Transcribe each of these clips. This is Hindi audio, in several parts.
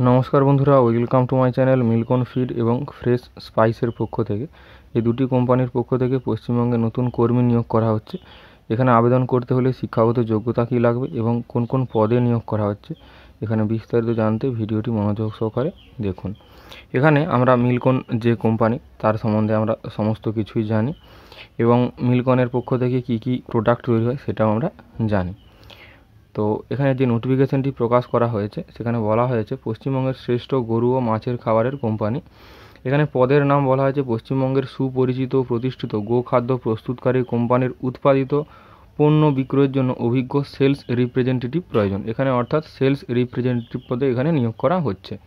नमस्कार बंधुरा वेलकाम टू माई चैनल मिल्कन फीड और फ्रेश स्पाइसर पक्ष के दूटी कोम्पानिर पक्ष के पश्चिमबंगे नतून कर्मी नियोग करा होच्छे। एखाने आवेदन करते हले शिक्षागत योग्यता कि लागबे और कोन पदे नियोग करा होच्छे एखाने विस्तारित जानते भिडियोटी मनोयोग सहकारे देखुन। एखाने आमरा मिल्कन जे कोम्पानी तार सम्बन्धे आमरा समस्त किछुई जानी एवं मिल्कनेर पक्ष थेके कि कि प्रोडक्ट तैरि हय सेटाओ आमरा जानी। तो एखाने जो नोटिफिकेशनटी प्रकाश करा हयेछे सेखाने बला हयेछे पश्चिमबंगेर श्रेष्ठ गरु और माछेर खाबारेर कोम्पानी। एखाने पदेर नाम बला हयेछे पश्चिमबंगेर सुपरिचित प्रतिष्ठित गो खाद्य प्रस्तुतकारी कोम्पानिर उत्पादित पण्य बिक्रयेर जोन्नो अभिज्ञ सेल्स रिप्रेजेंटेटिव प्रयोजन। एखाने अर्थात सेल्स रिप्रेजेंटेटिव पदे एखाने नियोग करा हच्छे।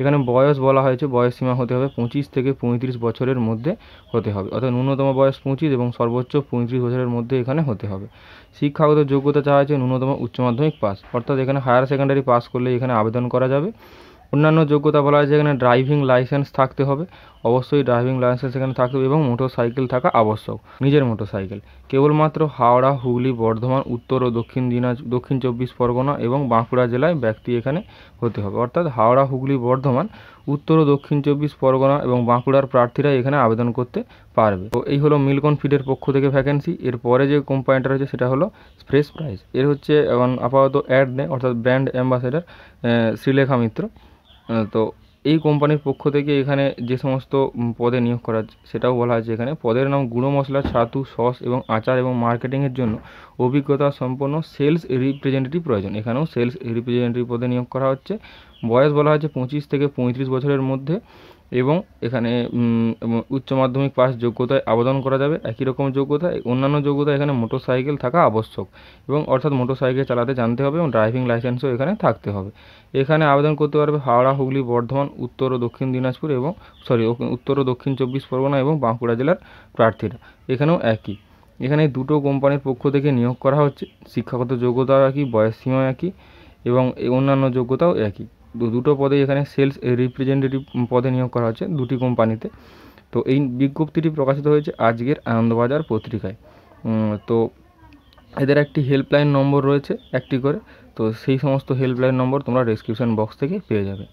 एखाने बयस बला हयेछे बयस सीमा होते हबे 25 থেকে 35 बछरेर मध्य होते हबे अर्थात न्यूनतम बयस 25 और सर्वोच्च 35 बछरेर मध्य एखाने होते हबे। शिक्षागत योग्यता चाहा हयेछे न्यूनतम उच्च माध्यमिक पास अर्थात एखाने हायर सेकेंडारि पास करले एखाने आवेदन करा जाबे। अन्यान्य योग्यता बला हयेछे एखाने ड्राइविंग लाइसेंस थाकते हबे अवश्यई ड्राइविंग लाइसेंस एखाने थाकते हबे एबं मोटरसाइकेल थाका आवश्यक निजेर मोटरसाइकेल। केवलमात्र हावड़ा हुगली बर्धमान उत्तर और दक्षिण 24 परगना और बाँकुड़ा जिलाय व्यक्ति एखाने होते हबे अर्थात हावड़ा हुगली बर्धमान उत्तर और दक्षिण 24 परगना और बाँकुड़ार प्रार्थीरा एखाने आवेदन करते पारबे। तो एई हलो मिल्कन फीडेर पक्ष थेके वैकेंसि। एर परे जे कोम्पानिटा रयेछे सेटा हलो फ्रेश स्पाइस एर होच्छे आपातत एड नेई अर्थात ब्रैंड एम्बासेडर श्रीलेखा मित्र। तो এই কোম্পানির পক্ষ থেকে এখানে যে সমস্ত পদে নিয়োগ করা হচ্ছে সেটাও বলা হয়েছে। এখানে পদের নাম গুঁড়ো মশলা ছাতু সস এবং আচার এবং মার্কেটিংয়ের জন্য অভিজ্ঞতা সম্পন্ন সেলস রিপ্রেজেন্টেটিভ প্রয়োজন। এখানেও সেলস রিপ্রেজেন্টেটিভ পদে নিয়োগ করা হচ্ছে। বয়স বলা হয়েছে 25 থেকে 35 বছরের মধ্যে এবং এখানে উচ্চ মাধ্যমিক পাস যোগ্যতায় আবেদন করা যাবে। একই রকম যোগ্যতা অন্যান্য যোগ্যতা এখানে মোটরসাইকেল থাকা আবশ্যক এবং অর্থাৎ মোটরসাইকেল চালাতে জানতে হবে এবং ড্রাইভিং লাইসেন্সও এখানে থাকতে হবে। এখানে আবেদন করতে পারবে হাওড়া হুগলি বর্ধমান উত্তর ও দক্ষিণ দিনাজপুর এবং উত্তর ও দক্ষিণ 24 পরগনা এবং বাঁকুড়া জেলার প্রার্থীরা। এখানেও একই এখানে দুটো কোম্পানির পক্ষ থেকে নিয়োগ করা হচ্ছে। শিক্ষাগত যোগ্যতা একই বয়স সীমা একই এবং অন্যান্য যোগ্যতাও একই। দুটো পদে এখানে সেলস রিপ্রেজেন্টেটিভ পদে নিয়োগ করা হচ্ছে দুটি কোম্পানিতে। তো এই বিজ্ঞপ্তিটি প্রকাশিত হয়েছে আজকের আনন্দবাজার পত্রিকায়। তো এদের একটি হেল্পলাইন নম্বর রয়েছে একটি করে, তো সেই সমস্ত হেল্পলাইন নম্বর তোমরা ডেসক্রিপশন বক্স থেকে পেয়ে যাবে।